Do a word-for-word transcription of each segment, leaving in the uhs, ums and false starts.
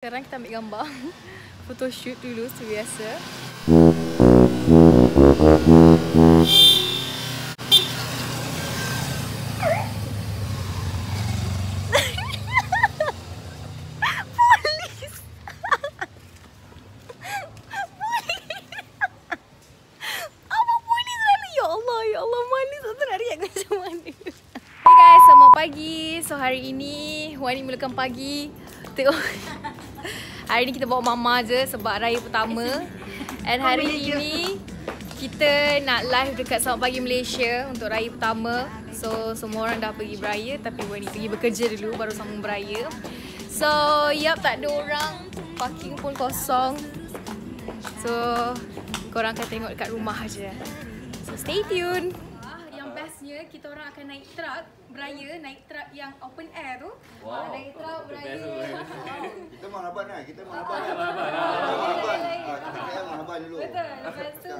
Sekarang kita ambil gambar, photoshoot dulu seperti biasa. Polis! Polis! Apa polis lalu? Ya Allah, ya Allah, manis. Aku nak react macam mana? Hey guys, selamat pagi. So, hari ini Wani mulakan pagi. Tengok. Hari ni kita bawa mama je sebab raya pertama. And hari ini kita nak live dekat Selamat Pagi Malaysia untuk raya pertama. So semua orang dah pergi beraya tapi Wani pergi bekerja dulu baru sambung beraya. So yap, tak ada orang, parking pun kosong. So korang akan tengok dekat rumah je. So stay tune. Yang bestnya kita orang akan naik truck beraya, naik truck yang open air tu. Wow. Naik truck beraya. Kita mau nabat kan? Kita mau nabat. Kita mau nabat. Kita mau nabat dulu. Betul. Lepas tu.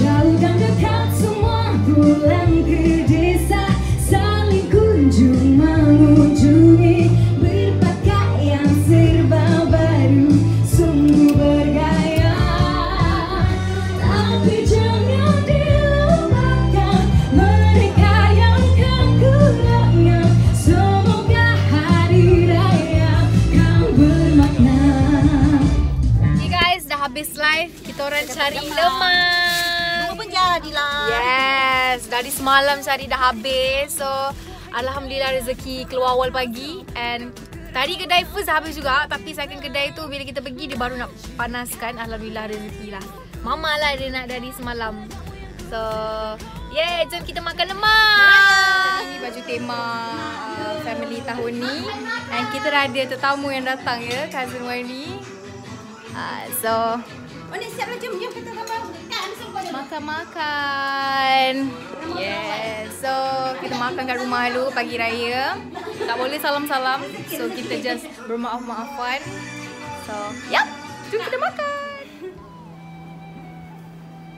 Jauh dan dekat semua pulang ke desa. Saling kunjung mengunjungi. Berpakaian serba baru. Sungguh bergaya. Tapi jangan di habis live, kita orang cari lemang. Dua penjara di live. Yes, dari semalam cari dah habis. So, Alhamdulillah rezeki keluar awal pagi. And tadi kedai first dah habis juga. Tapi second kedai tu bila kita pergi, dia baru nak panaskan. Alhamdulillah rezeki lah. Mama lah dia nak dari semalam. So, yeah, jom kita makan lemang. Ini baju tema uh, family tahun ni. And kita dah ada tetamu yang datang ya, cousin Wani. Uh, so makan-makan. Yes. So kita makan kat rumah dulu pagi raya. Tak boleh salam-salam. So kita just bermaaf-maafan. So yep, jom kita makan.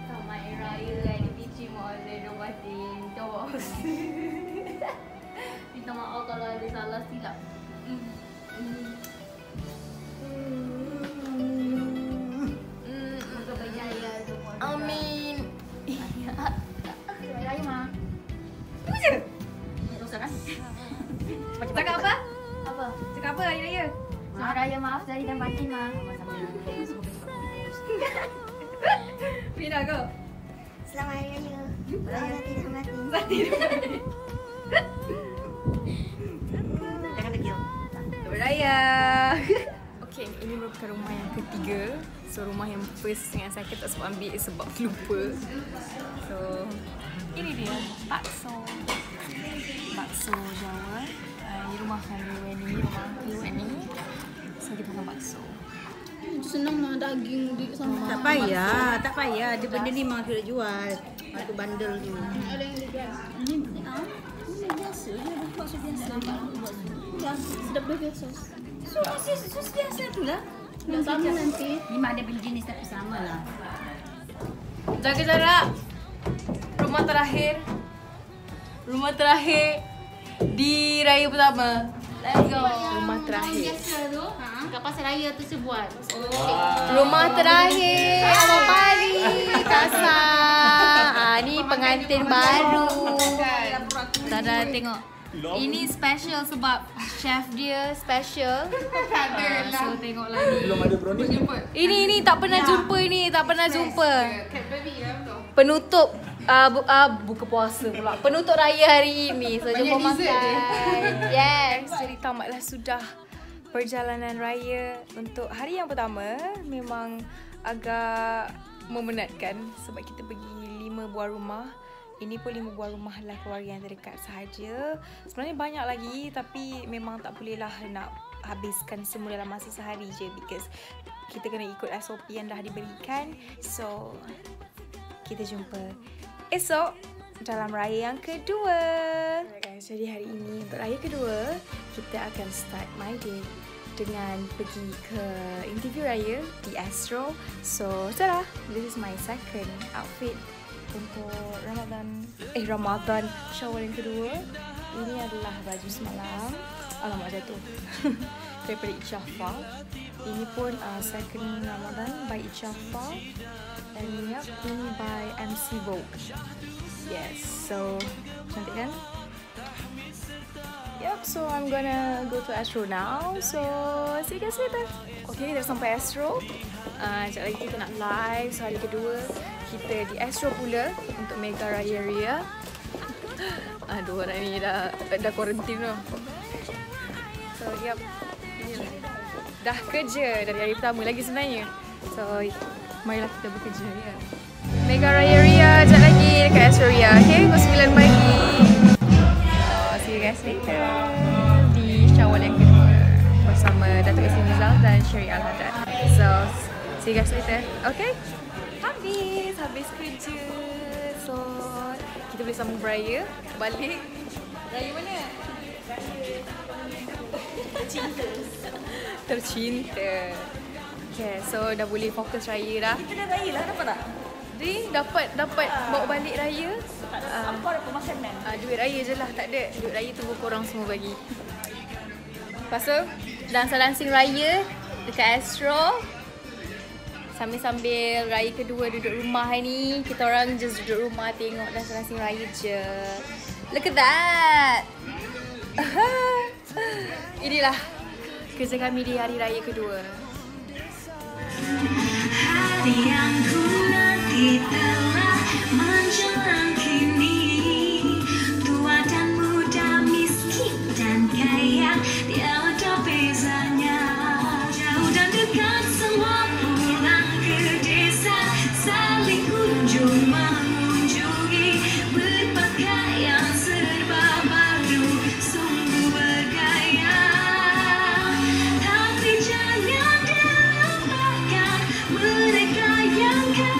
Selamat raya dan dicim oleh Robatin Tos. Minta maaf kalau ada salah silap. Cakap apa? Apa? Cakap apa hari raya? Selamat raya, maaf dari dan batin, Ma. Pina kau? Selamat hari raya. Maaf dari dan batin. Batin dan batin. Jangan tegil. Selamat raya. Okay, ini merupakan rumah yang ketiga. So, rumah yang first dengan saya tak sempat ambil sebab lupa. So, ini dia. Bakso. Bakso Jawa. Uh, ini rumah kami Wani, rumah kami Wani. So, kita makan bakso. Hmm, senang lah daging di sama. Tak payah, tak payah. Dia benda ni memang kita jual. Aku bandel tu. Ada yang juga. Ini biasa. Dia buat bakso biasa. Sedap biasa. Sos biasa tu lah. Yang sama nanti. Memang ada benda jenis tapi sama lah. Jaga jarak. Rumah terakhir. Rumah terakhir di raya pertama. Let's go. Rumah terakhir. Kat pasal raya tu sebuat. Rumah terakhir. Abang Pali. Kasar. Ni pengantin baru. Tada tengok. Ini special sebab chef dia special. So tengoklah ni. Ini ini tak pernah jumpa ni. Tak pernah jumpa. Penutup. Uh, bu, uh, buka puasa pula. Penutup raya hari ini. So, jumpa makan. Yes. Jadi tamatlah sudah perjalanan raya untuk hari yang pertama. Memang agak memenatkan sebab kita pergi lima buah rumah. Ini pun lima buah rumah lah keluarga yang terdekat sahaja. Sebenarnya banyak lagi tapi memang tak bolehlah nak habiskan semua dalam masa sehari je because kita kena ikut S O P yang dah diberikan. So, kita jumpa esok dalam raya yang kedua. Alright guys, jadi hari ini untuk raya kedua, kita akan start my day dengan pergi ke interview raya di Astro. So, tada! This is my second outfit untuk Ramadan. Eh, Ramadan Syawal yang kedua. Ini adalah baju semalam. Alamak, jatuh. daripada Ijaafah. Ini pun uh, saya kena Ramadan by Ijaafah, dan yep, ini by M C Vogue. Yes, so cantik kan? Yep, so I'm gonna go to Astro now. So see you guys later. Okay, dah sampai Astro. Uh, sekejap lagi kita nak live, so hari kedua kita di Astro pula untuk Mega Raya Ria. Aduh, orang ni dah dah quarantine tu. So yep, inilah. Dah kerja dari hari pertama lagi sebenarnya. So marilah kita bekerja ya. Mega Raya Ria sekejap lagi dekat Astro Ria. Okay, pukul sembilan pagi. Later di Syawal yang kedua bersama Datuk Ismail dan Syiriyah Al-Haddad. So, see you guys later. Okay? Habis, habis kerja. So, kita boleh sambung beraya. Balik. Raya mana? Tercinta. Tercinta. Okay, so dah boleh fokus raya dah. Kita dah raya lah, nampak tak? Jadi dapat dapat ha. bawa balik raya. Tak ada uh, apa dapat makanan. Uh, duit raya je lah, tak ada. Duit raya tunggu korang semua bagi. Lepas tu, dancing-dancing raya dekat Astro. Sambil-sambil raya kedua duduk rumah hari ni. Kita orang just duduk rumah tengok dancing-dancing raya je. Look at that! Inilah kerja kami di hari raya kedua. Hari yang telah menjelang kini, tua dan muda, miskin dan kaya, tiada bezanya. Jauh dan dekat semua pulang ke desa, saling kunjung mengunjungi, berpakaian serba baru, sungguh bergaya. Tapi jangan dilupakan mereka yang kau.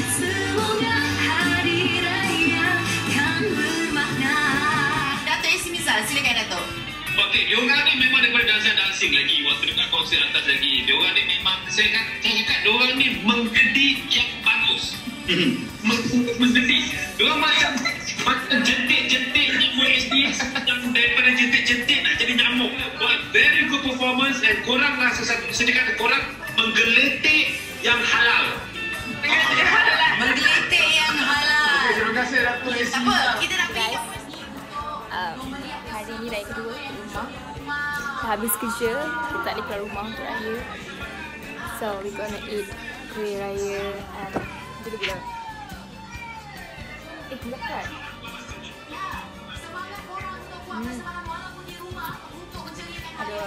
Semoga hari raya kan bermakna. Datuk Ismail, silakan Datuk. Okey, diorang ni memang daripada dancing-dancing lagi waktu dekat konser atas lagi. Diorang ni memang, saya kan cakap diorang ni menggedi yang bagus. Menggedi. Diorang macam macam jentik-jentik nyamuk S D S, yang daripada jentik-jentik nak jadi nyamuk. But very good performance, and korang lah sesatu sedekah korang menggeletik yang halal. Menggelitik yang halal. Terima kasih Datuk Ismail. Apa? Kita nak pergi. Um, hari ni raya kedua di rumah. Habis kerja, kita tak boleh keluar rumah untuk raya. So, we gonna eat kuih raya. And bila-bila. Eh, gelap kan? Hmm. Ada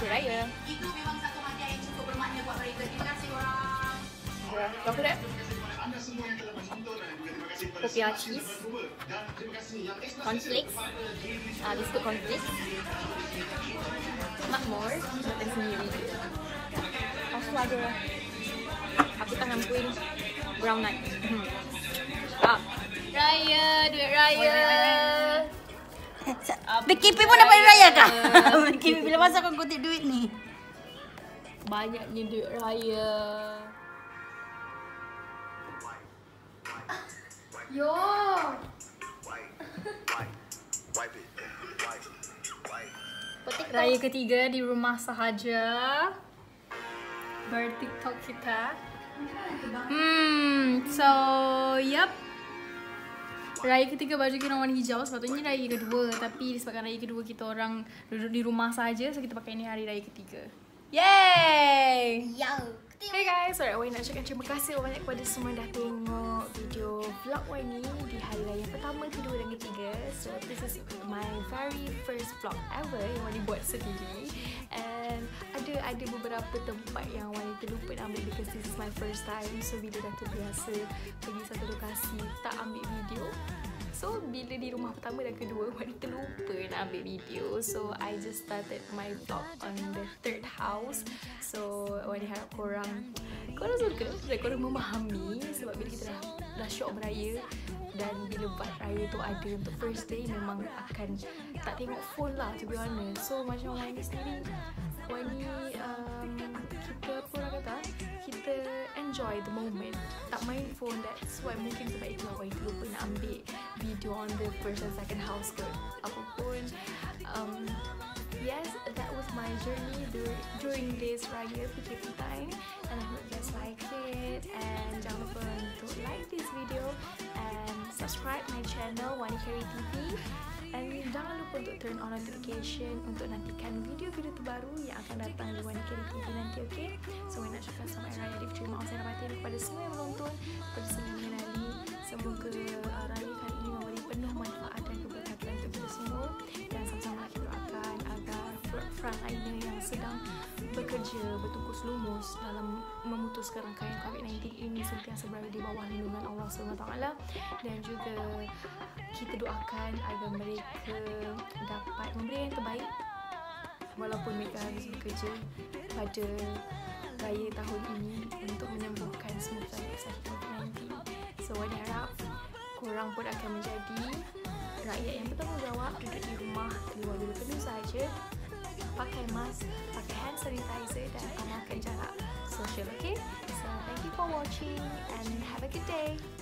kuih raya. Itu memang satu hadiah yang cukup bermakna buat raya. Terima kasih orang. Kau kena? Kopiah cheese, cornflakes, uh, biskut cornflakes, makmur, datang sendiri. Lepas tu ada aku tangan kuih brown nut. Hmm. Ah. Raya, duit raya. B K P pun dapat raya kah? B K P bila masa kau kutip duit ni? Banyaknya duit raya. Yo. Raya ketiga di rumah sahaja. Ber-TikTok kita. Hmm, so yep. Raya ketiga baju kita warna hijau, sepatutnya raya kedua, tapi disebabkan raya kedua kita orang duduk di rumah saja, so kita pakai ini hari raya ketiga. Yay! Yo. Hey guys, alright, Wani nak cakap terima kasih banyak kepada semua yang dah tengok video vlog Wani di hari raya pertama, kedua dan ketiga. So this is my very first vlog ever yang Wani buat sendiri. And ada ada beberapa tempat yang Wani terlupa nak ambil because this is my first time. So bila dah terbiasa pergi satu lokasi tak ambil video, so bila di rumah pertama dan kedua Wani terlupa nak ambil video. So I just started my vlog on the third house. So Wani harap korang Korang suka dan korang memahami, sebab bila kita dah, dah syok beraya, dan bila buat raya tu ada untuk first day, memang akan tak tengok phone lah, to be honest. So macam Wani sendiri, Wani um, kita pun orang kata kita enjoy the moment, tak main phone. That's why mungkin sebab itu Wani terlupa nak ambil video on the first and second house ke. Apapun um, yes, that was my journey during this Raya P K P time, and I hope you guys like it. And jangan lupa untuk like this video and subscribe my channel Wani Kayrie T V. And jangan lupa untuk turn on notification untuk nantikan video-video terbaru yang akan datang di Wani Kayrie T V nanti, okay? So, saya nak ucapkan selamat Raya dan terima kasih batin kepada semua yang menonton, kepada semua yang mengenali. Semoga Raya kali ini memberi penuh manfaat dan keberkatan untuk kita semua. Dan sama-sama kita doakan agar frontliner yang sedang bekerja bertungkus lumus dalam memutuskan rangkaian Covid sembilan belas ini sentiasa berada di bawah lindungan Allah subhanahu wa taala, dan juga kita doakan agar mereka dapat memberi yang terbaik walaupun mereka harus bekerja pada raya tahun ini untuk menyembuhkan semua sakit Covid sembilan belas. So, saya harap korang pun akan menjadi rakyat yang bertanggungjawab, duduk di rumah, keluar dulu penuh sahaja, pakai mask, pakai hand sanitizer dan amalkan jarak sosial, okay? So, thank you for watching and have a good day.